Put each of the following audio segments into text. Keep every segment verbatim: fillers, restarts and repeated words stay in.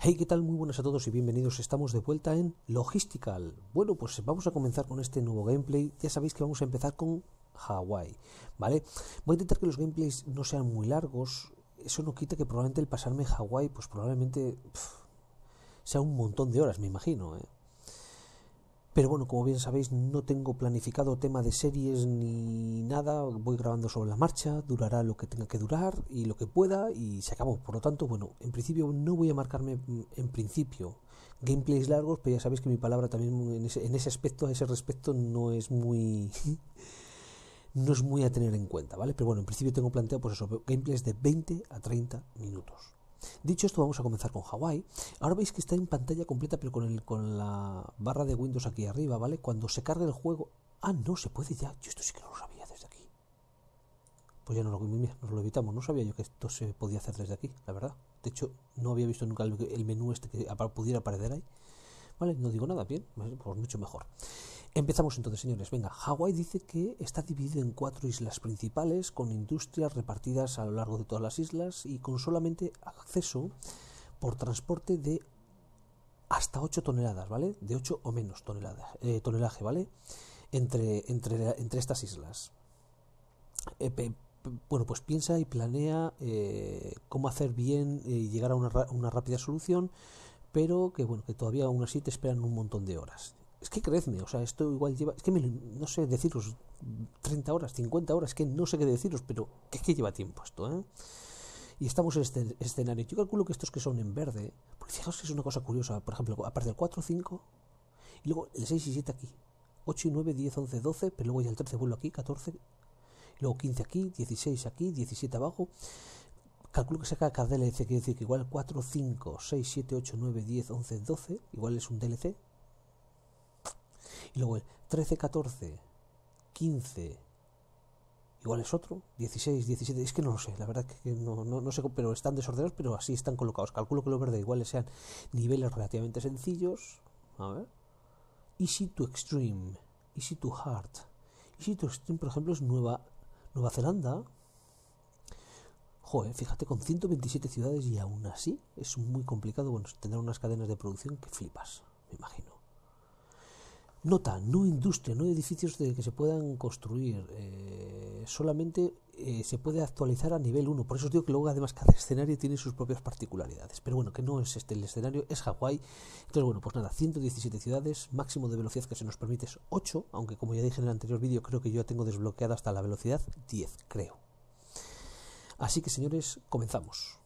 Hey, ¿qué tal? Muy buenas a todos y bienvenidos. Estamos de vuelta en Logistical. Bueno, pues vamos a comenzar con este nuevo gameplay. Ya sabéis que vamos a empezar con Hawaii, ¿vale? Voy a intentar que los gameplays no sean muy largos. Eso no quita que probablemente el pasarme Hawaii, pues probablemente pff, sea un montón de horas, me imagino, ¿eh? Pero bueno, como bien sabéis, no tengo planificado tema de series ni nada. Voy grabando sobre la marcha, durará lo que tenga que durar y lo que pueda y se acabó. Por lo tanto, bueno, en principio no voy a marcarme, en principio, gameplays largos, pero ya sabéis que mi palabra también en ese, en ese aspecto, a ese respecto, no es muy... no es muy a tener en cuenta, ¿vale? Pero bueno, en principio tengo planteado, pues eso, gameplays de veinte a treinta minutos. Dicho esto, vamos a comenzar con Hawaii. Ahora veis que está en pantalla completa, pero con, el, con la barra de Windows aquí arriba, ¿vale? Cuando se cargue el juego... Ah, no, se puede ya. Yo esto sí que no lo sabía desde aquí. Pues ya no lo, nos lo evitamos. No sabía yo que esto se podía hacer desde aquí, la verdad. De hecho, no había visto nunca el, el menú este que pudiera aparecer ahí. Vale, no digo nada, bien, pues mucho mejor. Empezamos entonces, señores. Venga, Hawái dice que está dividido en cuatro islas principales, con industrias repartidas a lo largo de todas las islas y con solamente acceso por transporte de hasta ocho toneladas, ¿vale? De ocho o menos toneladas, eh, tonelaje, ¿vale? Entre, entre, entre estas islas. Eh, pe, pe, bueno, pues piensa y planea eh, cómo hacer bien y eh, llegar a una, una rápida solución, pero que bueno, que todavía aún así te esperan un montón de horas. Es que creedme, o sea, esto igual lleva, es que me, no sé deciros treinta horas, cincuenta horas, que no sé qué deciros, pero es que lleva tiempo esto, ¿eh? Y estamos en este escenario. Yo calculo que estos que son en verde, porque fijaos que es una cosa curiosa, por ejemplo, aparte del cuatro, cinco, y luego el seis y siete aquí, ocho y nueve, diez, once, doce, pero luego ya el trece vuelvo aquí, catorce, y luego quince aquí, dieciséis aquí, diecisiete abajo. Calculo que saca cada D L C, quiere decir que igual cuatro, cinco, seis, siete, ocho, nueve, diez, once, doce, igual es un D L C. Y luego el trece, catorce, quince, igual es otro, dieciséis, diecisiete, es que no lo sé, la verdad es que no, no, no sé, pero están desordenados, pero así están colocados. Calculo que los verdes iguales sean niveles relativamente sencillos, a ver, Easy to Extreme, Easy to Hard, Easy to Extreme, por ejemplo, es Nueva, Nueva Zelanda. Joder, fíjate, con ciento veintisiete ciudades y aún así es muy complicado. Bueno, tendrán unas cadenas de producción que flipas, me imagino. Nota, no industria, no edificios de que se puedan construir, eh, solamente eh, se puede actualizar a nivel uno. Por eso os digo que luego además cada escenario tiene sus propias particularidades. Pero bueno, que no es este el escenario, es Hawái. Entonces bueno, pues nada, ciento diecisiete ciudades, máximo de velocidad que se nos permite es ocho, aunque como ya dije en el anterior vídeo, creo que yo tengo desbloqueada hasta la velocidad diez, creo. Así que señores, comenzamos.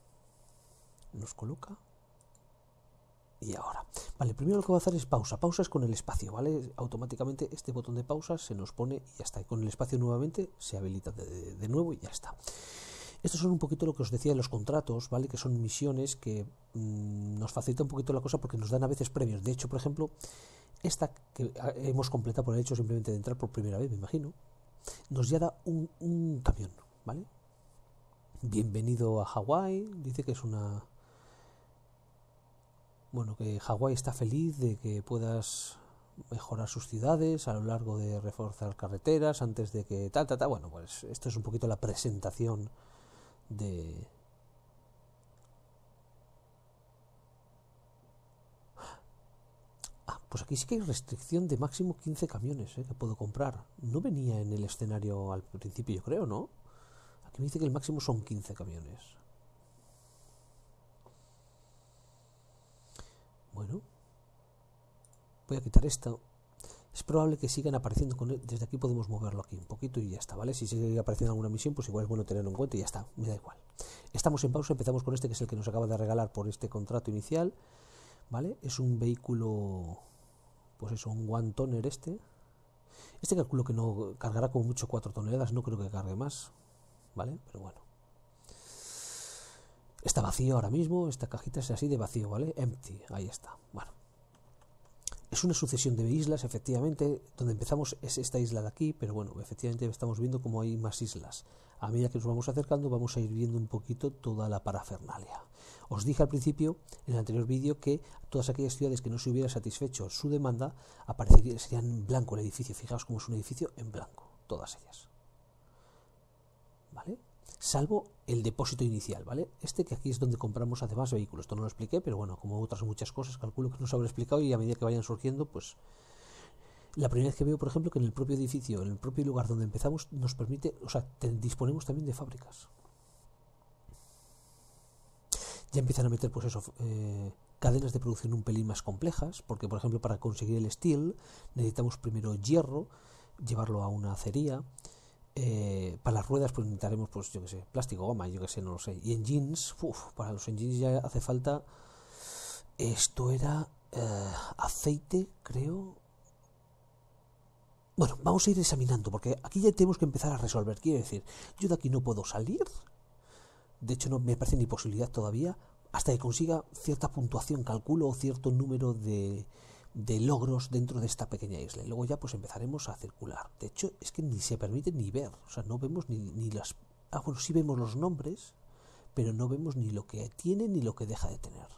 Nos coloca... Y ahora, vale, primero lo que voy a hacer es pausa. Pausa es con el espacio, ¿vale? Automáticamente este botón de pausa se nos pone y ya está. Y con el espacio nuevamente se habilita de, de, de nuevo y ya está. Estos son un poquito lo que os decía de los contratos, ¿vale? Que son misiones que mmm, nos facilita un poquito la cosa porque nos dan a veces premios. De hecho, por ejemplo, esta que hemos completado por el hecho simplemente de entrar por primera vez, me imagino, nos ya da un, un camión, ¿vale? Bienvenido a Hawái, dice que es una... Bueno, que Hawái está feliz de que puedas mejorar sus ciudades a lo largo de reforzar carreteras antes de que tal, tal, tal. Bueno, pues esto es un poquito la presentación de... Ah, pues aquí sí que hay restricción de máximo quince camiones, ¿eh?, que puedo comprar. No venía en el escenario al principio, yo creo, ¿no? Aquí me dice que el máximo son quince camiones. Bueno, voy a quitar esto. Es probable que sigan apareciendo con él. Desde aquí podemos moverlo aquí un poquito y ya está, ¿vale? Si sigue apareciendo alguna misión, pues igual es bueno tenerlo en cuenta y ya está, me da igual. Estamos en pausa, empezamos con este que es el que nos acaba de regalar por este contrato inicial, ¿vale? Es un vehículo, pues eso, un one tonner este. Este calculo que no cargará como mucho cuatro toneladas, no creo que cargue más, ¿vale? Pero bueno. Está vacío ahora mismo, esta cajita es así de vacío, ¿vale? Empty, ahí está. Bueno, es una sucesión de islas, efectivamente, donde empezamos es esta isla de aquí, pero bueno, efectivamente estamos viendo cómo hay más islas. A medida que nos vamos acercando vamos a ir viendo un poquito toda la parafernalia. Os dije al principio, en el anterior vídeo, que todas aquellas ciudades que no se hubiera satisfecho su demanda aparecerían, serían en blanco el edificio. Fijaos cómo es un edificio en blanco, todas ellas, ¿vale? salvo el depósito inicial, ¿vale? Este que aquí es donde compramos además vehículos. Esto no lo expliqué, pero bueno, como otras muchas cosas, calculo que no os habré explicado y a medida que vayan surgiendo, pues... La primera vez que veo, por ejemplo, que en el propio edificio, en el propio lugar donde empezamos, nos permite, o sea, te, disponemos también de fábricas. Ya empiezan a meter, pues eso, eh, cadenas de producción un pelín más complejas, porque, por ejemplo, para conseguir el steel necesitamos primero hierro, llevarlo a una acería. Eh, para las ruedas, pues necesitaremos, pues yo qué sé, plástico, goma, yo qué sé, no lo sé. Y engines, uff, para los engines ya hace falta... Esto era eh, aceite, creo... Bueno, vamos a ir examinando, porque aquí ya tenemos que empezar a resolver. Quiero decir, yo de aquí no puedo salir. De hecho, no me parece ni posibilidad todavía, hasta que consiga cierta puntuación, calculo, o cierto número de, de logros dentro de esta pequeña isla. Y luego ya pues empezaremos a circular. De hecho, es que ni se permite ni ver. O sea, no vemos ni, ni las... Ah, bueno, sí vemos los nombres, pero no vemos ni lo que tiene ni lo que deja de tener.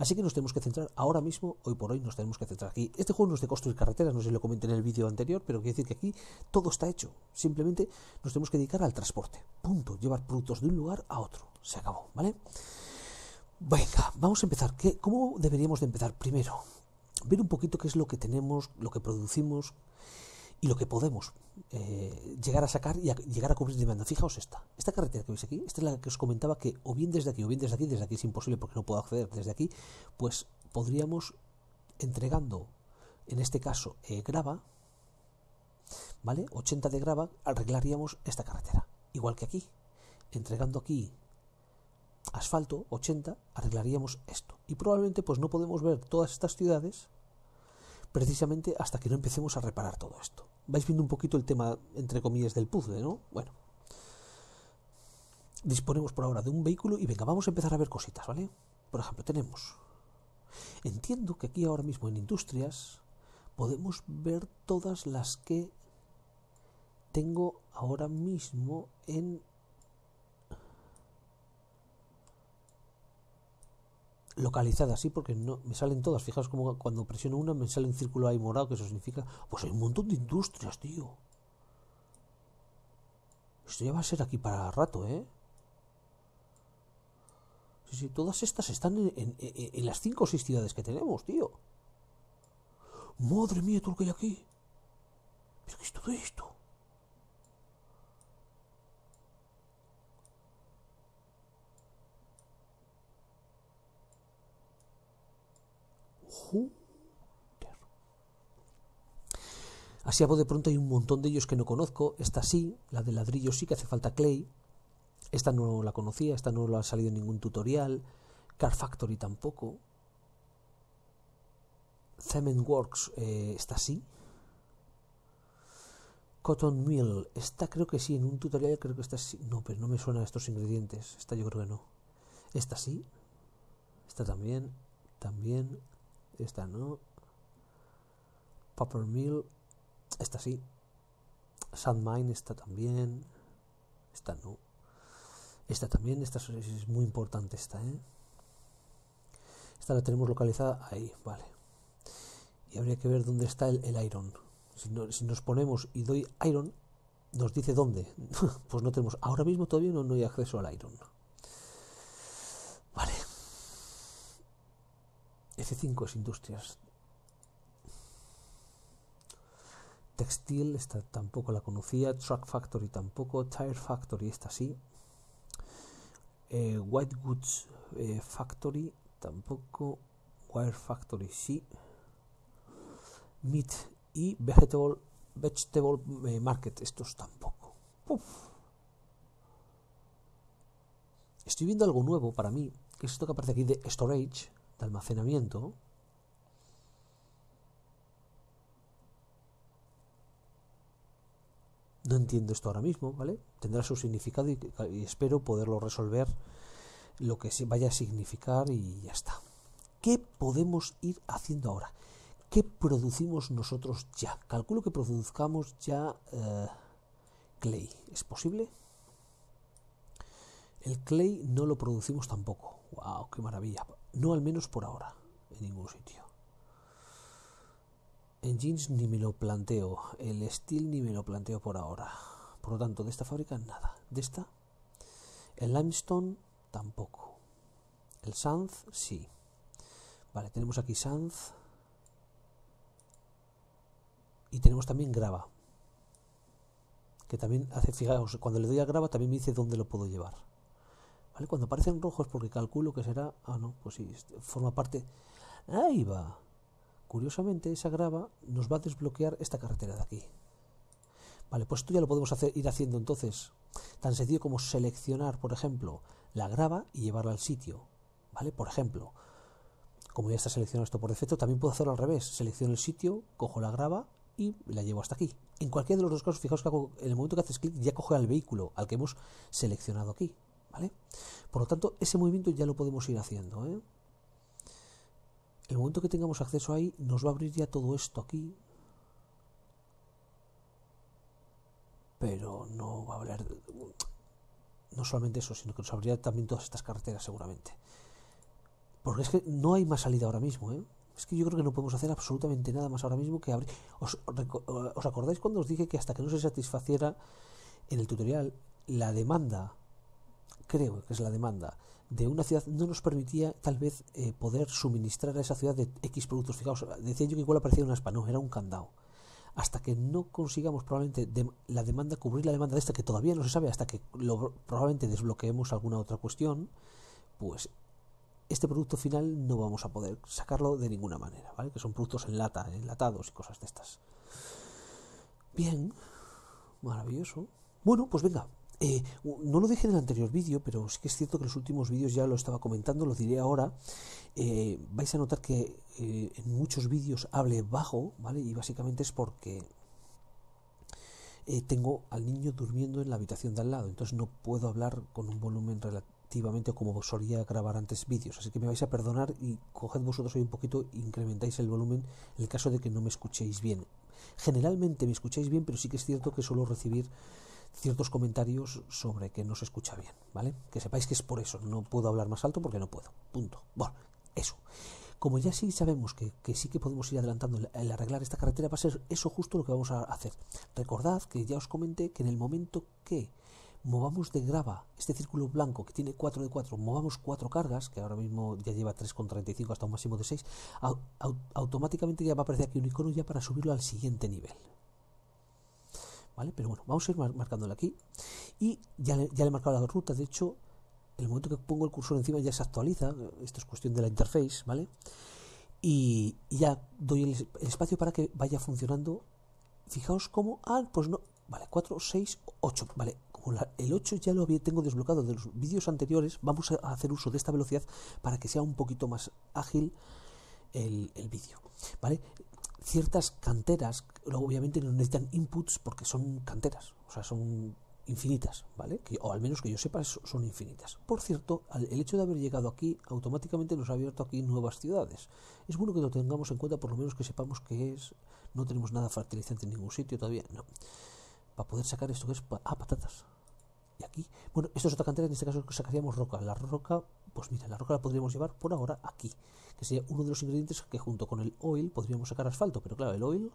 Así que nos tenemos que centrar ahora mismo, hoy por hoy nos tenemos que centrar aquí. Este juego no es de construir carreteras, no sé si lo comenté en el vídeo anterior, pero quiero decir que aquí todo está hecho. Simplemente nos tenemos que dedicar al transporte. Punto. Llevar productos de un lugar a otro. Se acabó, ¿vale? Venga, vamos a empezar. ¿Qué, ¿Cómo deberíamos de empezar? Primero, ver un poquito qué es lo que tenemos, lo que producimos y lo que podemos eh, llegar a sacar y a, llegar a cubrir demanda. Fijaos esta, esta carretera que veis aquí, esta es la que os comentaba que o bien desde aquí o bien desde aquí, desde aquí es imposible porque no puedo acceder desde aquí, pues podríamos entregando, en este caso, eh, grava, ¿vale? ochenta de grava, arreglaríamos esta carretera, igual que aquí, entregando aquí asfalto, ochenta, arreglaríamos esto. Y probablemente pues no podemos ver todas estas ciudades precisamente hasta que no empecemos a reparar todo esto. Vais viendo un poquito el tema, entre comillas, del puzzle, ¿no? Bueno. Disponemos por ahora de un vehículo y venga, vamos a empezar a ver cositas, ¿vale? Por ejemplo, tenemos... Entiendo que aquí ahora mismo en industrias podemos ver todas las que tengo ahora mismo en... localizada, sí, porque no me salen todas. Fijaos como cuando presiono una me sale un círculo ahí morado, que eso significa... Pues hay un montón de industrias, tío. Esto ya va a ser aquí para rato, ¿eh? Sí, sí, todas estas están en, en, en, en las cinco o seis ciudades que tenemos, tío. Madre mía, todo lo que hay aquí. ¿Pero qué es todo esto? Así a bote pronto hay un montón de ellos que no conozco. Esta sí, la de ladrillo sí que hace falta clay. Esta no la conocía, esta no la ha salido en ningún tutorial. Car Factory tampoco. Cement Works, eh, esta sí. Cotton Mill, esta creo que sí, en un tutorial creo que esta sí. No, pero no me suenan estos ingredientes. Esta yo creo que no. Esta sí. Esta también. También. Esta no. Paper Mill, esta sí. Sandmine, esta también. Esta no. Esta también, esta es muy importante esta, ¿eh? Esta la tenemos localizada ahí, vale. Y habría que ver dónde está el, el iron. Si, no, si nos ponemos y doy iron, nos dice dónde. Pues no tenemos, ahora mismo todavía no, no hay acceso al iron. Vale. efe cinco es industrias. Textil, esta tampoco la conocía. Truck Factory tampoco. Tire Factory, esta sí. Eh, White Goods eh, Factory tampoco. Wire Factory sí. Meat y Vegetable, vegetable eh, Market, estos tampoco. Uf. Estoy viendo algo nuevo para mí, que es esto que aparece aquí de Storage, de almacenamiento. No entiendo esto ahora mismo, ¿vale? Tendrá su significado y, y espero poderlo resolver, lo que vaya a significar y ya está. ¿Qué podemos ir haciendo ahora? ¿Qué producimos nosotros ya? Calculo que produzcamos ya eh, clay. ¿Es posible? El clay no lo producimos tampoco. ¡Wow! ¡Qué maravilla! No al menos por ahora, en ningún sitio. Engines ni me lo planteo, el steel ni me lo planteo por ahora. Por lo tanto, de esta fábrica nada. De esta El limestone tampoco. El sand sí. Vale, tenemos aquí sand. Y tenemos también grava. Que también hace, fijaos, cuando le doy a grava también me dice dónde lo puedo llevar. ¿Vale? Cuando aparecen rojos porque calculo que será... Ah, no, pues sí, forma parte... Ahí va. Curiosamente esa grava nos va a desbloquear esta carretera de aquí. Vale, pues esto ya lo podemos hacer, ir haciendo entonces. Tan sencillo como seleccionar, por ejemplo, la grava y llevarla al sitio. ¿Vale? Por ejemplo, como ya está seleccionado esto por defecto, también puedo hacerlo al revés. Selecciono el sitio, cojo la grava y la llevo hasta aquí. En cualquiera de los dos casos, fijaos que en el momento que haces clic ya coge al vehículo al que hemos seleccionado aquí. ¿Vale? Por lo tanto, ese movimiento ya lo podemos ir haciendo, ¿eh? El momento que tengamos acceso ahí, nos va a abrir ya todo esto aquí. Pero no va a hablar... No solamente eso, sino que nos abrirá también todas estas carreteras seguramente. Porque es que no hay más salida ahora mismo, ¿eh? Es que yo creo que no podemos hacer absolutamente nada más ahora mismo que abrir... ¿Os, os acordáis cuando os dije que hasta que no se satisfaciera en el tutorial la demanda, creo que es la demanda, de una ciudad, no nos permitía tal vez eh, poder suministrar a esa ciudad de X productos? Fijaos, decía yo que igual aparecía una aspa, no, era un candado. Hasta que no consigamos probablemente de la demanda, cubrir la demanda de esta, que todavía no se sabe, hasta que lo, probablemente desbloqueemos alguna otra cuestión, pues este producto final no vamos a poder sacarlo de ninguna manera, ¿vale? Que son productos en lata, enlatados y cosas de estas. Bien, maravilloso. Bueno, pues venga, eh, no lo dije en el anterior vídeo, pero sí que es cierto que en los últimos vídeos ya lo estaba comentando, lo diré ahora. Eh, vais a notar que eh, en muchos vídeos hable bajo, ¿vale? Y básicamente es porque eh, tengo al niño durmiendo en la habitación de al lado, entonces no puedo hablar con un volumen relativamente como solía grabar antes vídeos, así que me vais a perdonar y coged vosotros hoy un poquito, incrementáis el volumen en el caso de que no me escuchéis bien. Generalmente me escucháis bien, pero sí que es cierto que suelo recibir ciertos comentarios sobre que no se escucha bien, ¿vale? Que sepáis que es por eso, no puedo hablar más alto porque no puedo, punto. Bueno, eso. Como ya sí sabemos que, que sí que podemos ir adelantando el, el arreglar esta carretera, va a ser eso justo lo que vamos a hacer. Recordad que ya os comenté que en el momento que movamos de grava este círculo blanco que tiene cuatro de cuatro, movamos cuatro cargas, que ahora mismo ya lleva tres con treinta y cinco hasta un máximo de seis, a, a, automáticamente ya va a aparecer aquí un icono ya para subirlo al siguiente nivel. ¿Vale? Pero bueno, vamos a ir marcándole aquí y ya le, ya le he marcado la ruta. De hecho, el momento que pongo el cursor encima ya se actualiza, esto es cuestión de la interface, ¿vale? Y, y ya doy el, el espacio para que vaya funcionando. Fijaos cómo, ah, pues no, vale, cuatro, seis, ocho, vale, como la, el ocho ya lo tengo desbloqueado de los vídeos anteriores, vamos a hacer uso de esta velocidad para que sea un poquito más ágil el, el vídeo, ¿vale? Ciertas canteras, obviamente no necesitan inputs porque son canteras, o sea, son infinitas, ¿vale? Que, o al menos que yo sepa, son infinitas. Por cierto, el hecho de haber llegado aquí automáticamente nos ha abierto aquí nuevas ciudades. Es bueno que lo tengamos en cuenta, por lo menos que sepamos que es... No tenemos nada fertilizante en ningún sitio todavía, no. Para poder sacar esto que es... Pa ah, patatas. Y aquí... Bueno, esto es otra cantera, en este caso sacaríamos roca. La roca, pues mira, la roca la podríamos llevar por ahora aquí, que sería uno de los ingredientes que junto con el oil podríamos sacar asfalto, pero claro, el oil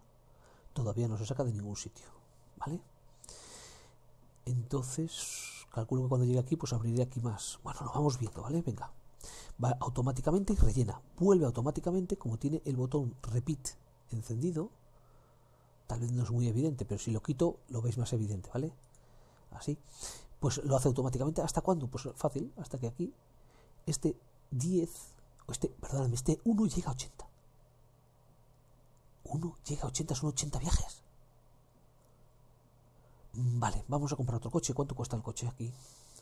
todavía no se saca de ningún sitio, ¿vale? Entonces, calculo que cuando llegue aquí, pues abriré aquí más. Bueno, lo vamos viendo, ¿vale? Venga. Va automáticamente y rellena. Vuelve automáticamente, como tiene el botón repeat encendido. Tal vez no es muy evidente, pero si lo quito, lo veis más evidente, ¿vale? Así. Pues lo hace automáticamente. ¿Hasta cuándo? Pues fácil, hasta que aquí, este diez, o este, perdóname, este uno llega a ochenta. uno llega a ochenta, son ochenta viajes. Vale, vamos a comprar otro coche. ¿Cuánto cuesta el coche aquí?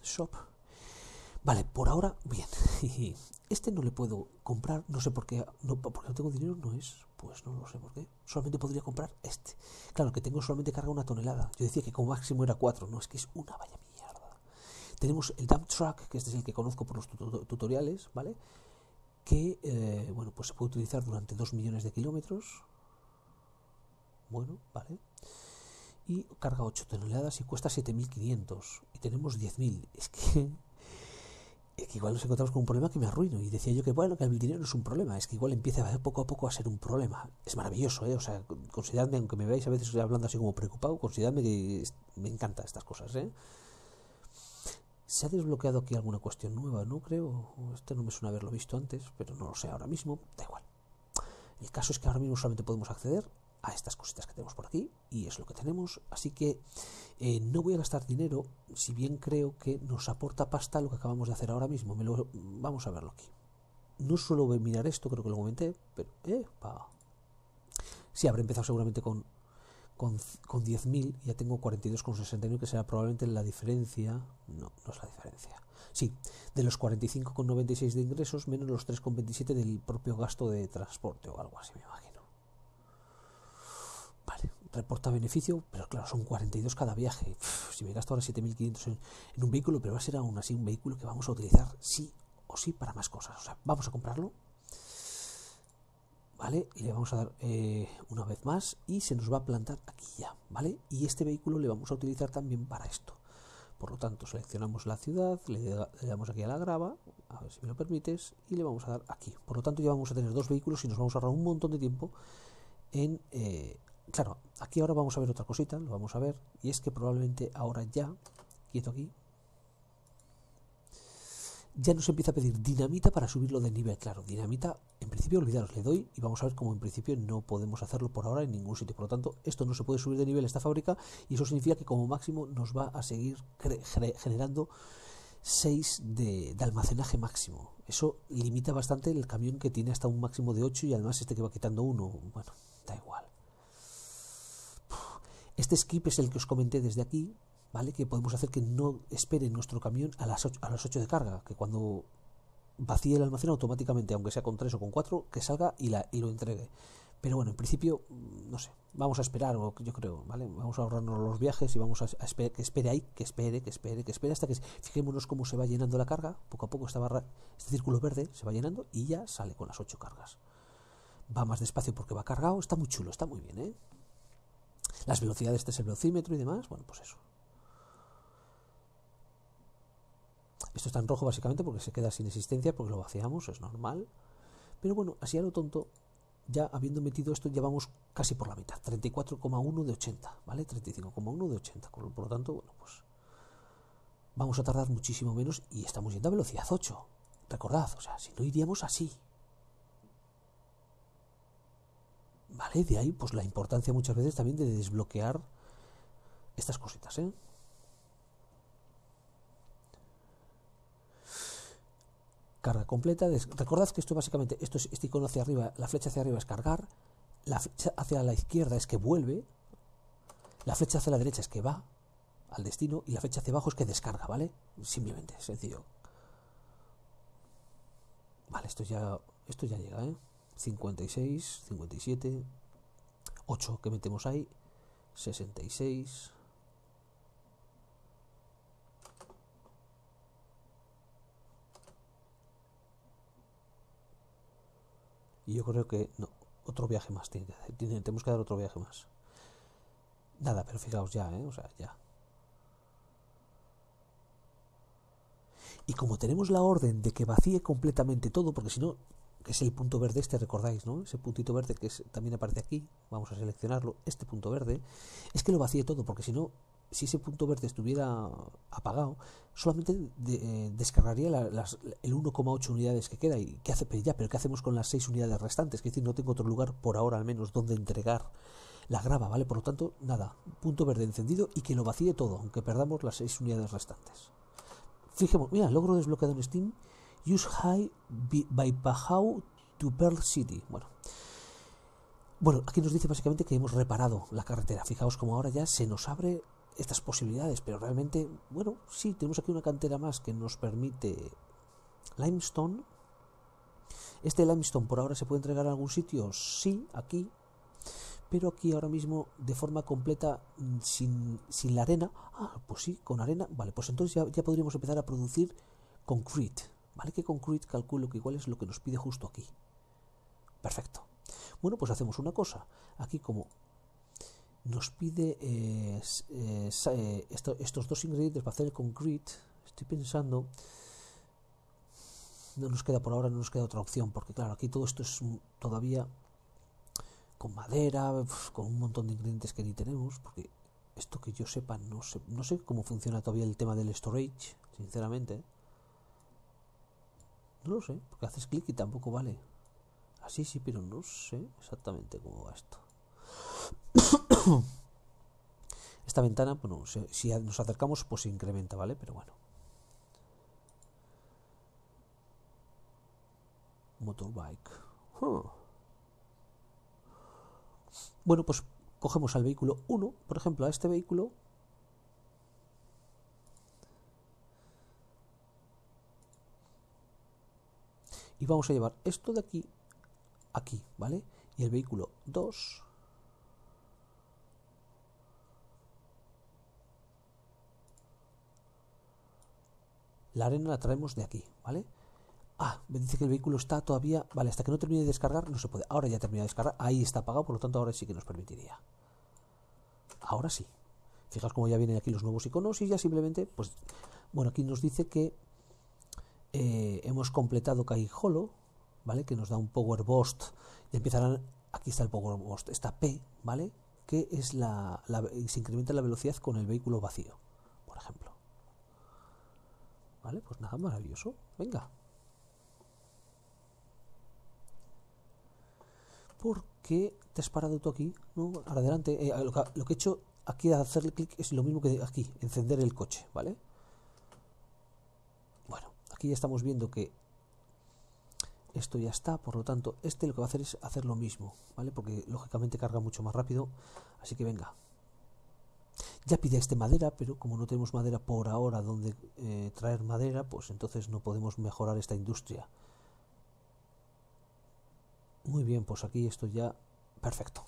Shop. Vale, por ahora, bien. Este no le puedo comprar, no sé por qué. No, porque no tengo dinero, no es. Pues no lo sé por qué. Solamente podría comprar este. Claro, que tengo solamente carga una tonelada. Yo decía que como máximo era cuatro. No, es que es una vaya mierda. Tenemos el dump truck, que este es el que conozco por los tut tutoriales, ¿vale? Que, eh, bueno, pues se puede utilizar durante dos millones de kilómetros. Bueno, vale. Y carga ocho toneladas y cuesta siete mil quinientos y tenemos diez mil. Es que, es que igual nos encontramos con un problema que me arruino. Y decía yo que bueno, que el dinero no es un problema, es que igual empieza a, poco a poco a ser un problema. Es maravilloso, ¿eh? O sea, consideradme, aunque me veáis a veces hablando así como preocupado, consideradme que me encantan estas cosas, ¿eh? Se ha desbloqueado aquí alguna cuestión nueva, ¿no? Creo, este no me suena haberlo visto antes, pero no lo sé ahora mismo, da igual. El caso es que ahora mismo solamente podemos acceder a estas cositas que tenemos por aquí, y es lo que tenemos, así que eh, no voy a gastar dinero, si bien creo que nos aporta pasta lo que acabamos de hacer ahora mismo. Me lo, vamos a verlo aquí. No suelo mirar esto, creo que lo comenté, pero... Eh, pa. Sí, habré empezado seguramente con, con, con diez mil, ya tengo cuarenta y dos con sesenta y nueve, que será probablemente la diferencia... No, no es la diferencia. Sí, de los cuarenta y cinco con noventa y seis de ingresos menos los tres con veintisiete del propio gasto de transporte o algo así, me imagino. Vale, reporta beneficio, pero claro, son cuarenta y dos cada viaje. Uf, si me gasto ahora siete mil quinientos en, en un vehículo, pero va a ser aún así un vehículo que vamos a utilizar sí o sí para más cosas. O sea, vamos a comprarlo, ¿vale? Y le vamos a dar eh, una vez más y se nos va a plantar aquí ya, ¿vale? Y este vehículo le vamos a utilizar también para esto. Por lo tanto, seleccionamos la ciudad, le damos aquí a la grava, a ver si me lo permites, y le vamos a dar aquí. Por lo tanto, ya vamos a tener dos vehículos y nos vamos a ahorrar un montón de tiempo en... Eh, claro, aquí ahora vamos a ver otra cosita, lo vamos a ver, y es que probablemente ahora ya, quieto aquí, ya nos empieza a pedir dinamita para subirlo de nivel. Claro, dinamita, en principio, olvidaros, le doy y vamos a ver cómo en principio no podemos hacerlo por ahora en ningún sitio. Por lo tanto, esto no se puede subir de nivel a esta fábrica y eso significa que como máximo nos va a seguir generando seis de, de almacenaje máximo. Eso limita bastante el camión, que tiene hasta un máximo de ocho, y además este que va quitando uno, bueno, da igual. Este skip es el que os comenté desde aquí, ¿vale? Que podemos hacer que no espere nuestro camión a las ocho de carga, que cuando vacíe el almacén automáticamente, aunque sea con tres o con cuatro, que salga y, la, y lo entregue. Pero bueno, en principio, no sé, vamos a esperar, yo creo, ¿vale? Vamos a ahorrarnos los viajes y vamos a, a esperar, que espere ahí, que espere, que espere, que espere, hasta que fijémonos cómo se va llenando la carga, poco a poco esta barra, este círculo verde se va llenando y ya sale con las ocho cargas. Va más despacio porque va cargado, está muy chulo, está muy bien, ¿eh? Las velocidades, este es el velocímetro y demás, bueno, pues eso. Esto está en rojo básicamente porque se queda sin existencia, porque lo vaciamos, es normal. Pero bueno, así a lo tonto, ya habiendo metido esto, ya vamos casi por la mitad. treinta y cuatro coma uno de ochenta, ¿vale? treinta y cinco coma uno de ochenta. Por lo tanto, bueno, pues vamos a tardar muchísimo menos y estamos yendo a velocidad ocho. Recordad, o sea, si no iríamos así. Vale, de ahí pues la importancia muchas veces también de desbloquear estas cositas, ¿eh? Carga completa. Recordad que esto básicamente, esto es este icono hacia arriba, la flecha hacia arriba es cargar, la flecha hacia la izquierda es que vuelve, la flecha hacia la derecha es que va al destino y la flecha hacia abajo es que descarga, ¿vale? Simplemente, sencillo. Vale, esto ya, esto ya llega, ¿eh? cincuenta y seis, cincuenta y siete, ocho que metemos ahí, sesenta y seis... Y yo creo que no, otro viaje más tiene que hacer, tiene, tenemos que dar otro viaje más. Nada, pero fijaos ya, ¿eh? O sea, ya. Y como tenemos la orden de que vacíe completamente todo, porque si no, que es el punto verde este, recordáis, ¿no? Ese puntito verde que es, también aparece aquí, vamos a seleccionarlo, este punto verde, es que lo vacíe todo, porque si no, si ese punto verde estuviera apagado, solamente de, eh, descargaría la, las, el uno coma ocho unidades que queda. Y ¿qué hace? Pero ya, pero ¿qué hacemos con las seis unidades restantes? Es decir, no tengo otro lugar, por ahora al menos, donde entregar la grava, ¿vale? Por lo tanto, nada, punto verde encendido y que lo vacíe todo, aunque perdamos las seis unidades restantes. Fijemos, mira, logro desbloqueado en Steam, Use High Waipahu to Pearl City. Bueno, bueno, aquí nos dice básicamente que hemos reparado la carretera. Fijaos como ahora ya se nos abre estas posibilidades, pero realmente, bueno, sí, tenemos aquí una cantera más que nos permite limestone. Este limestone por ahora se puede entregar a algún sitio, sí, aquí, pero aquí ahora mismo de forma completa, sin, sin la arena. Ah, pues sí, con arena, vale, pues entonces ya, ya podríamos empezar a producir concrete, ¿vale? Que concrete calculo que igual es lo que nos pide justo aquí. Perfecto. Bueno, pues hacemos una cosa, aquí como... nos pide eh, eh, esto, estos dos ingredientes para hacer el concrete. Estoy pensando, no nos queda por ahora, no nos queda otra opción, porque claro, aquí todo esto es todavía con madera, con un montón de ingredientes que ni tenemos, porque esto que yo sepa, no sé, no sé cómo funciona todavía el tema del storage, sinceramente. No lo sé, porque haces clic y tampoco vale. Así sí, pero no sé exactamente cómo va esto. Esta ventana, bueno, si nos acercamos, pues se incrementa, ¿vale? Pero bueno. Motorbike. Huh. Bueno, pues cogemos al vehículo uno, por ejemplo, a este vehículo. Y vamos a llevar esto de aquí, aquí, ¿vale? Y el vehículo dos. La arena la traemos de aquí, ¿vale? Ah, me dice que el vehículo está todavía... Vale, hasta que no termine de descargar no se puede. Ahora ya termina de descargar, ahí está apagado, por lo tanto ahora sí que nos permitiría. Ahora sí. Fijaos cómo ya vienen aquí los nuevos iconos y ya simplemente, pues... Bueno, aquí nos dice que eh, hemos completado Kaiholo, ¿vale? Que nos da un Power Boost. Y empezarán... Aquí está el Power Boost, está P, ¿vale? Que es la... la se incrementa la velocidad con el vehículo vacío, por ejemplo. Vale, pues nada, maravilloso. Venga. ¿Por qué te has parado tú aquí? No, ahora adelante. Eh, lo, que, lo que he hecho aquí al hacerle clic es lo mismo que aquí, encender el coche, ¿vale? Bueno, aquí ya estamos viendo que esto ya está, por lo tanto, este lo que va a hacer es hacer lo mismo, ¿vale? Porque lógicamente carga mucho más rápido, así que venga. Ya pide este madera, pero como no tenemos madera por ahora donde eh, traer madera, pues entonces no podemos mejorar esta industria. Muy bien, pues aquí esto ya... Perfecto.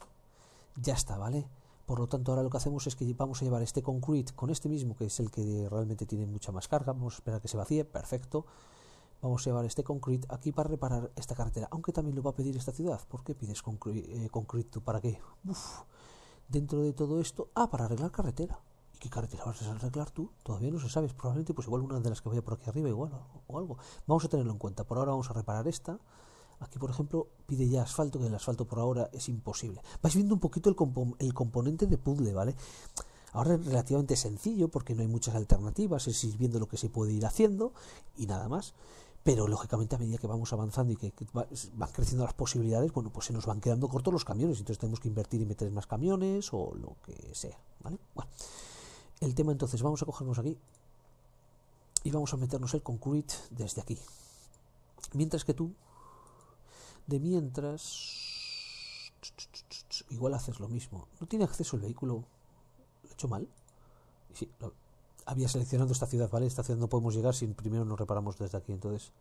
Ya está, ¿vale? Por lo tanto, ahora lo que hacemos es que vamos a llevar este concrete con este mismo, que es el que realmente tiene mucha más carga. Vamos a esperar a que se vacíe. Perfecto. Vamos a llevar este concrete aquí para reparar esta carretera, aunque también lo va a pedir esta ciudad. ¿Por qué pides concrete? Eh, ¿Concrete para qué? Uf. Dentro de todo esto... Ah, para arreglar carretera. ¿Y qué carretera vas a arreglar tú? Todavía no se sabe. Probablemente pues igual una de las que vaya por aquí arriba igual o algo. Vamos a tenerlo en cuenta. Por ahora vamos a reparar esta. Aquí, por ejemplo, pide ya asfalto, que el asfalto por ahora es imposible. Vais viendo un poquito el, compo el componente de puzzle, ¿vale? Ahora es relativamente sencillo porque no hay muchas alternativas, es ir viendo lo que se puede ir haciendo y nada más. Pero, lógicamente, a medida que vamos avanzando y que, que va, van creciendo las posibilidades, bueno, pues se nos van quedando cortos los camiones. Entonces tenemos que invertir y meter más camiones o lo que sea, ¿vale? Bueno, el tema entonces, vamos a cogernos aquí y vamos a meternos el concrete desde aquí. Mientras que tú... De mientras, igual haces lo mismo. ¿No tiene acceso el vehículo? ¿Lo he hecho mal? Sí, lo... había seleccionado esta ciudad, ¿vale? Esta ciudad no podemos llegar si primero nos reparamos desde aquí. Entonces,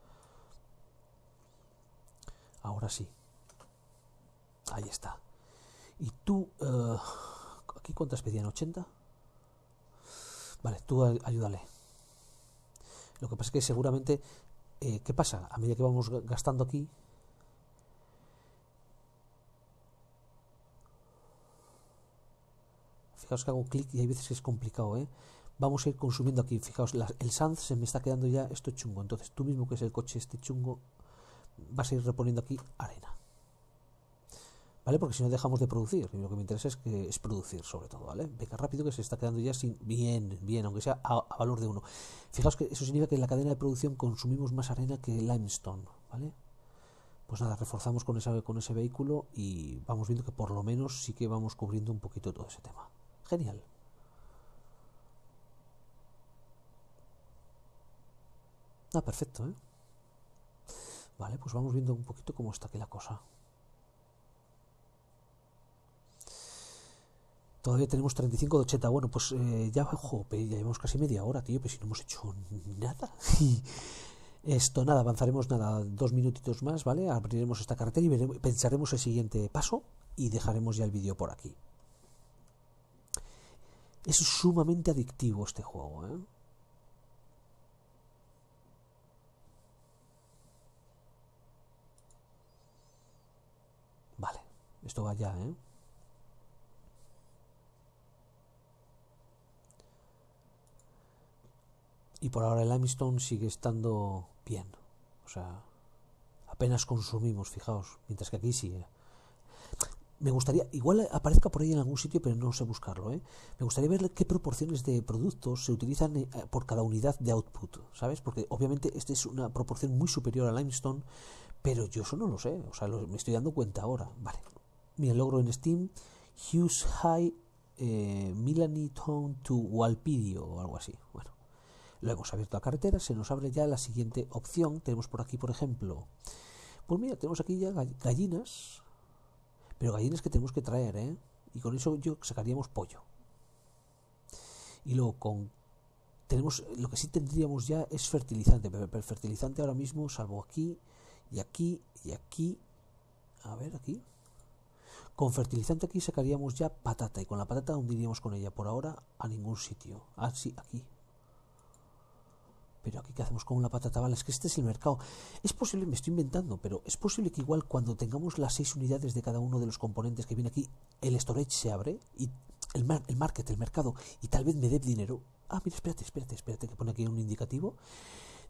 ahora sí. Ahí está. Y tú, uh... ¿aquí cuántas pedían? ¿ochenta? Vale, tú ayúdale. Lo que pasa es que seguramente, eh, ¿qué pasa? A medida que vamos gastando aquí, fijaos que hago clic y hay veces que es complicado, ¿eh? Vamos a ir consumiendo aquí, fijaos, la, el sand se me está quedando ya esto chungo, entonces tú mismo que es el coche este chungo, vas a ir reponiendo aquí arena, ¿vale? Porque si no dejamos de producir, y lo que me interesa es que es producir sobre todo, ¿vale? Venga, rápido que se está quedando ya sin, bien, bien, aunque sea a, a valor de uno. Fijaos que eso significa que en la cadena de producción consumimos más arena que limestone, ¿vale? Pues nada, reforzamos con, esa, con ese vehículo y vamos viendo que por lo menos sí que vamos cubriendo un poquito todo ese tema. Genial. Ah, perfecto, ¿eh? Vale, pues vamos viendo un poquito cómo está aquí la cosa. Todavía tenemos treinta y cinco de ochenta. Bueno, pues eh, ya, ojo, ya llevamos casi media hora, tío, pero si no hemos hecho nada. Esto, nada, avanzaremos nada, dos minutitos más, ¿vale? Abriremos esta carretera y veremos, pensaremos el siguiente paso y dejaremos ya el vídeo por aquí. Es sumamente adictivo este juego, ¿eh? Vale, esto va ya, ¿eh? Y por ahora el limestone sigue estando bien. O sea, apenas consumimos, fijaos. Mientras que aquí sigue. me gustaría, igual aparezca por ahí en algún sitio, pero no sé buscarlo, ¿eh? Me gustaría ver qué proporciones de productos se utilizan por cada unidad de output, ¿sabes? Porque obviamente esta es una proporción muy superior a limestone, pero yo eso no lo sé, o sea, lo, me estoy dando cuenta ahora. Vale, mira, logro en Steam, Hughes High, eh, Milani Town to Walpidio o algo así. Bueno, lo hemos abierto a carretera, se nos abre ya la siguiente opción. Tenemos por aquí, por ejemplo, pues mira, tenemos aquí ya gallinas, pero gallinas que tenemos que traer, ¿eh? Y con eso yo sacaríamos pollo. Y luego con... tenemos, lo que sí tendríamos ya es fertilizante, pero el fertilizante ahora mismo, salvo aquí y aquí y aquí, a ver, aquí. Con fertilizante aquí sacaríamos ya patata, y con la patata no iríamos con ella por ahora a ningún sitio. Ah, sí, aquí. Pero aquí, ¿qué hacemos con la patata? Vale, es que este es el mercado. Es posible, me estoy inventando, pero es posible que igual cuando tengamos las seis unidades de cada uno de los componentes que viene aquí, el storage se abre, y el, mar, el market, el mercado, y tal vez me dé dinero. Ah, mira, espérate, espérate, espérate, que pone aquí un indicativo.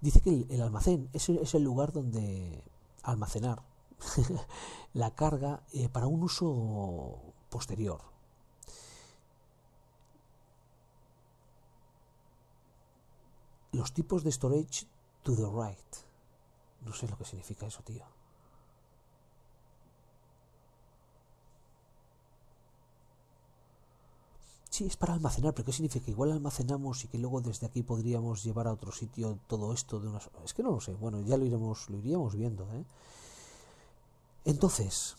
Dice que el, el almacén es, es el lugar donde almacenar la carga eh, para un uso posterior. Los tipos de storage to the right. No sé lo que significa eso, tío. Sí, es para almacenar, pero ¿qué significa? Igual almacenamos y que luego desde aquí podríamos llevar a otro sitio todo esto de una... Es que no lo sé. Bueno, ya lo iremos, lo iríamos viendo, ¿eh? Entonces,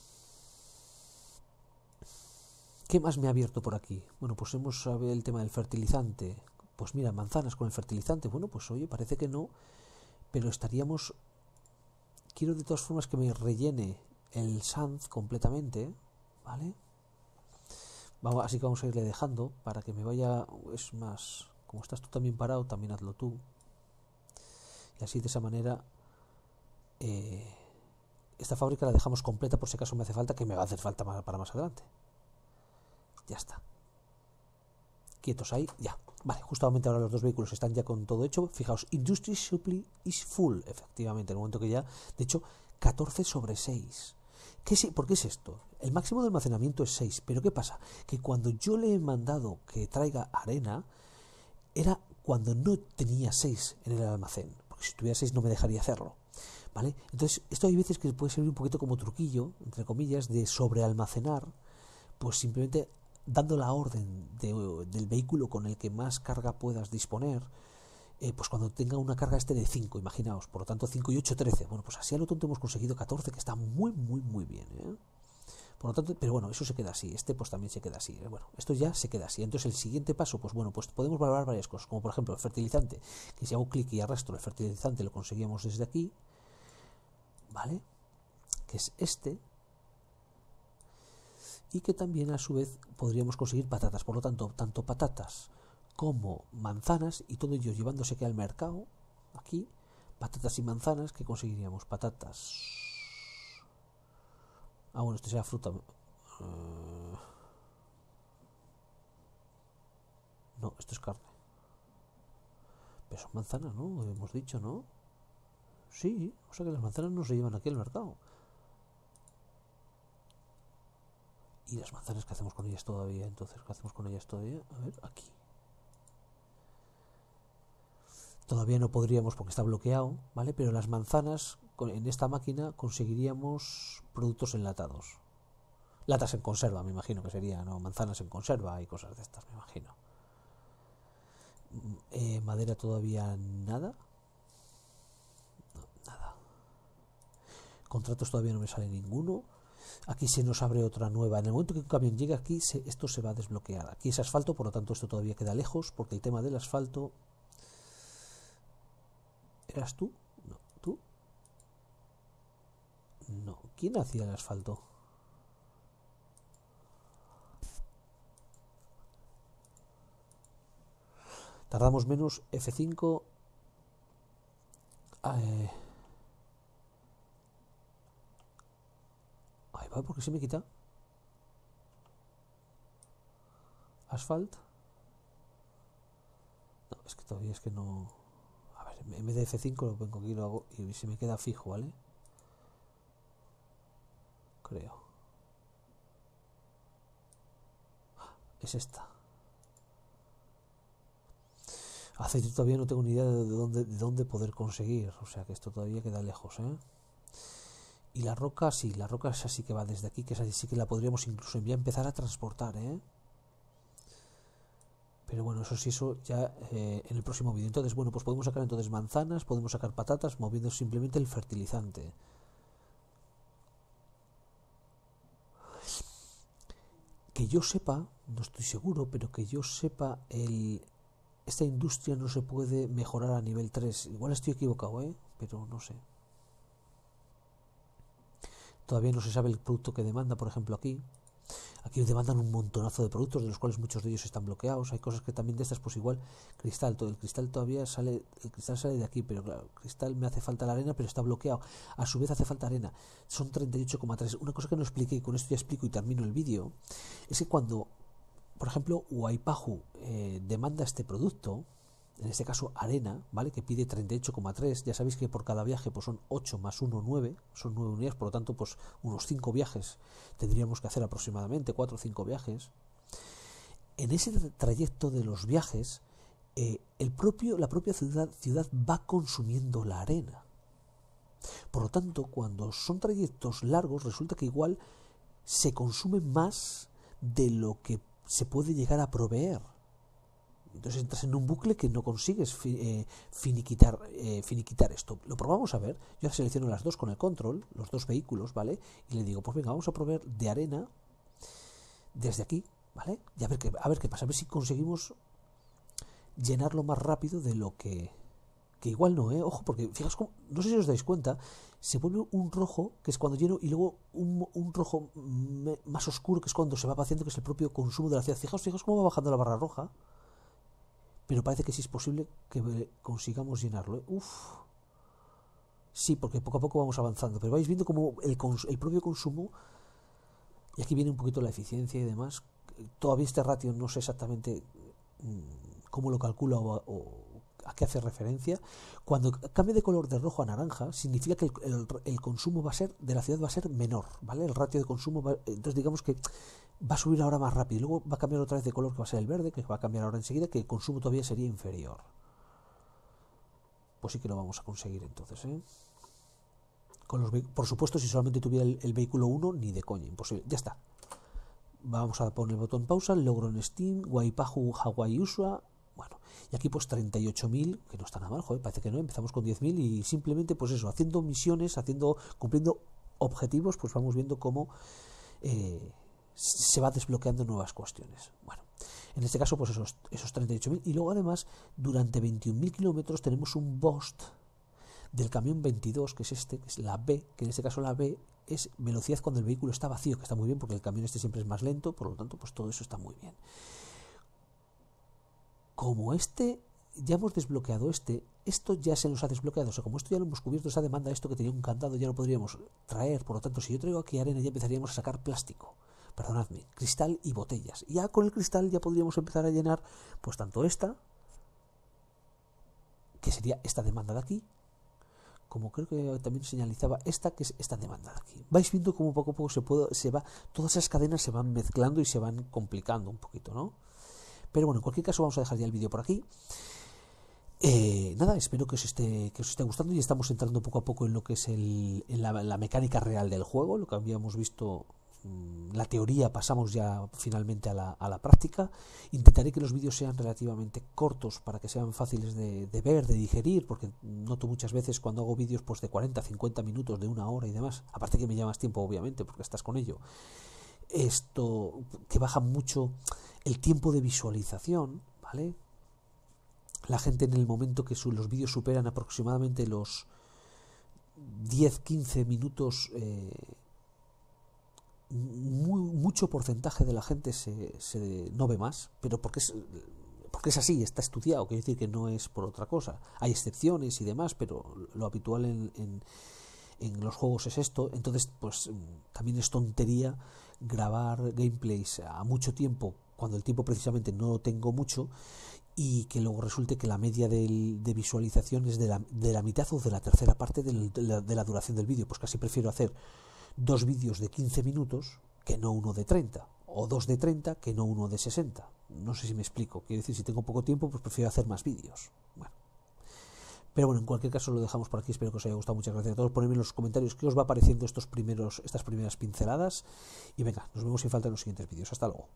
¿qué más me ha abierto por aquí? Bueno, pues hemos hablado del tema del fertilizante. Pues mira, manzanas con el fertilizante. Bueno, pues oye, parece que no, pero estaríamos... Quiero de todas formas que me rellene el sand completamente, ¿vale? Vamos, así que vamos a irle dejando para que me vaya... Es más, como estás tú también parado, también hazlo tú. Y así de esa manera... Eh, esta fábrica la dejamos completa por si acaso me hace falta, que me va a hacer falta para más adelante. Ya está. Quietos ahí, ya. Vale, justamente ahora los dos vehículos están ya con todo hecho. Fijaos, Industry Supply is full, efectivamente, en el momento que ya... De hecho, catorce sobre seis. ¿Qué sí? ¿Por qué es esto? El máximo de almacenamiento es seis, pero ¿qué pasa? Que cuando yo le he mandado que traiga arena, era cuando no tenía seis en el almacén, porque si tuviera seis no me dejaría hacerlo, ¿vale? Entonces, esto hay veces que puede servir un poquito como truquillo, entre comillas, de sobrealmacenar, pues simplemente... dando la orden de, del vehículo con el que más carga puedas disponer, eh, pues cuando tenga una carga este de cinco, imaginaos, por lo tanto cinco y ocho, trece, bueno, pues así a lo tonto hemos conseguido catorce, que está muy, muy, muy bien, ¿eh? Por lo tanto, pero bueno, eso se queda así, este pues también se queda así, ¿eh? Bueno, esto ya se queda así. Entonces el siguiente paso, pues bueno, pues podemos valorar varias cosas, como por ejemplo el fertilizante, que si hago clic y arrastro el fertilizante lo conseguimos desde aquí, ¿vale? Que es este. Y que también a su vez podríamos conseguir patatas, por lo tanto, tanto patatas como manzanas, y todo ello llevándose aquí al mercado, aquí, patatas y manzanas, que conseguiríamos patatas. Ah, bueno, esto será fruta. Uh... No, esto es carne. Pero son manzanas, ¿no? Hemos dicho, ¿no? Sí, o sea que las manzanas no se llevan aquí al mercado. Y las manzanas, ¿qué hacemos con ellas todavía? Entonces, ¿qué hacemos con ellas todavía? A ver, aquí. Todavía no podríamos porque está bloqueado, ¿vale? Pero las manzanas, en esta máquina, conseguiríamos productos enlatados. Latas en conserva, me imagino que sería, ¿no? Manzanas en conserva y cosas de estas, me imagino. Eh, madera todavía nada. No, nada. Contratos todavía no me sale ninguno. Aquí se nos abre otra nueva. En el momento que un camión llegue aquí, se, esto se va a desbloquear. Aquí es asfalto, por lo tanto esto todavía queda lejos, porque el tema del asfalto... ¿Eras tú? No. ¿Tú? No. ¿Quién hacía el asfalto? Tardamos menos. F cinco... Eh... ¿Por qué se me quita? Asfalt. No, es que todavía es que no... A ver, en vez de F cinco lo pongo aquí y lo hago y se me queda fijo, ¿vale? Creo. es esta. Aceite todavía no tengo ni idea de dónde, de dónde poder conseguir, o sea que esto todavía queda lejos, ¿eh? Y la roca, sí, la roca esa sí que va desde aquí, que esa sí que la podríamos incluso ya empezar a transportar, ¿eh? Pero bueno, eso sí, eso ya eh, en el próximo vídeo. Entonces, bueno, pues podemos sacar entonces manzanas, podemos sacar patatas, moviendo simplemente el fertilizante. Que yo sepa, no estoy seguro, pero que yo sepa, el, esta industria no se puede mejorar a nivel tres. Igual estoy equivocado, ¿eh? Pero no sé. Todavía no se sabe el producto que demanda, por ejemplo, aquí. Aquí demandan un montonazo de productos, de los cuales muchos de ellos están bloqueados. Hay cosas que también de estas, pues igual, cristal, todo el cristal todavía sale, el cristal sale de aquí, pero claro, el cristal me hace falta la arena, pero está bloqueado. A su vez hace falta arena. Son treinta y ocho coma tres. Una cosa que no expliqué, y con esto ya explico y termino el vídeo, es que cuando, por ejemplo, Waipahu eh, demanda este producto, en este caso arena, ¿vale? Que pide treinta y ocho coma tres, ya sabéis que por cada viaje pues son ocho más uno, nueve, son nueve unidades, por lo tanto pues unos cinco viajes tendríamos que hacer aproximadamente, cuatro o cinco viajes. En ese trayecto de los viajes, eh, el propio, la propia ciudad, ciudad va consumiendo la arena. Por lo tanto, cuando son trayectos largos, resulta que igual se consume más de lo que se puede llegar a proveer. Entonces entras en un bucle que no consigues eh, finiquitar, eh, finiquitar esto. Lo probamos a ver. Yo selecciono las dos con el control, los dos vehículos, ¿vale? Y le digo, pues venga, vamos a proveer de arena desde aquí, ¿vale? Y a ver qué, a ver qué pasa, a ver si conseguimos llenarlo más rápido de lo que... Que igual no, ¿eh? Ojo, porque fijaos, cómo, no sé si os dais cuenta, se pone un rojo, que es cuando lleno, y luego un, un rojo me, más oscuro, que es cuando se va vaciando, que es el propio consumo de la ciudad. Fijaos, fijaos cómo va bajando la barra roja. Pero parece que sí es posible que consigamos llenarlo, ¿eh? Uf. Sí, porque poco a poco vamos avanzando. Pero vais viendo como el, el propio consumo, y aquí viene un poquito la eficiencia y demás. Todavía este ratio no sé exactamente mmm, cómo lo calcula o, o a qué hace referencia. Cuando cambie de color de rojo a naranja, significa que el, el, el consumo va a ser de la ciudad va a ser menor, ¿vale? El ratio de consumo, va, entonces digamos que va a subir ahora más rápido, luego va a cambiar otra vez de color, que va a ser el verde, que va a cambiar ahora enseguida, que el consumo todavía sería inferior. Pues sí que lo vamos a conseguir entonces, ¿eh? Con los, por supuesto, si solamente tuviera el, el vehículo uno, ni de coña, imposible. Ya está. Vamos a poner el botón pausa, logro en Steam, Waipahu, Hawaii, Usua. Bueno, y aquí pues treinta y ocho mil, que no está nada mal, joder, parece que no, empezamos con diez mil y simplemente pues eso, haciendo misiones, haciendo, cumpliendo objetivos, pues vamos viendo cómo... Eh, se va desbloqueando nuevas cuestiones. Bueno, en este caso pues esos, esos treinta y ocho mil, y luego además durante veintiún mil kilómetros tenemos un boost del camión veintidós, que es este, que es la B, que en este caso la B es velocidad cuando el vehículo está vacío, que está muy bien porque el camión este siempre es más lento, por lo tanto pues todo eso está muy bien. Como este ya hemos desbloqueado este, esto ya se nos ha desbloqueado, o sea, como esto ya lo hemos cubierto, esa demanda, esto que tenía un candado ya lo podríamos traer, por lo tanto si yo traigo aquí arena ya empezaríamos a sacar plástico. Perdonadme, cristal y botellas. Ya con el cristal ya podríamos empezar a llenar pues tanto esta, que sería esta demanda de aquí, como creo que también señalizaba esta, que es esta demanda de aquí. Vais viendo cómo poco a poco se puede, se va, todas esas cadenas se van mezclando y se van complicando un poquito, ¿no? Pero bueno, en cualquier caso vamos a dejar ya el vídeo por aquí. Eh, nada, espero que os esté que os esté gustando, y estamos entrando poco a poco en lo que es el, en la, la mecánica real del juego, lo que habíamos visto. La teoría pasamos ya finalmente a la, a la práctica. Intentaré que los vídeos sean relativamente cortos para que sean fáciles de, de ver, de digerir, porque noto muchas veces cuando hago vídeos pues de cuarenta, cincuenta minutos, de una hora y demás, aparte que me lleva más tiempo obviamente porque estás con ello, esto que baja mucho el tiempo de visualización, ¿vale? La gente en el momento que su, los vídeos superan aproximadamente los diez, quince minutos, eh, Muy, mucho porcentaje de la gente se, se no ve más, pero porque es, porque es así, está estudiado, quiero decir que no es por otra cosa. Hay excepciones y demás, pero lo habitual en, en, en los juegos es esto. Entonces pues también es tontería grabar gameplays a mucho tiempo, cuando el tiempo precisamente no tengo mucho, y que luego resulte que la media del, de visualización es de la, de la mitad o de la tercera parte del, de, la, de la duración del vídeo. Pues casi prefiero hacer dos vídeos de quince minutos que no uno de treinta, o dos de treinta que no uno de sesenta. No sé si me explico. Quiero decir, si tengo poco tiempo, pues prefiero hacer más vídeos. Bueno. Pero bueno, en cualquier caso lo dejamos por aquí. Espero que os haya gustado. Muchas gracias a todos. Ponedme en los comentarios qué os va pareciendo estos primeros, estas primeras pinceladas. Y venga, nos vemos sin falta en los siguientes vídeos. Hasta luego.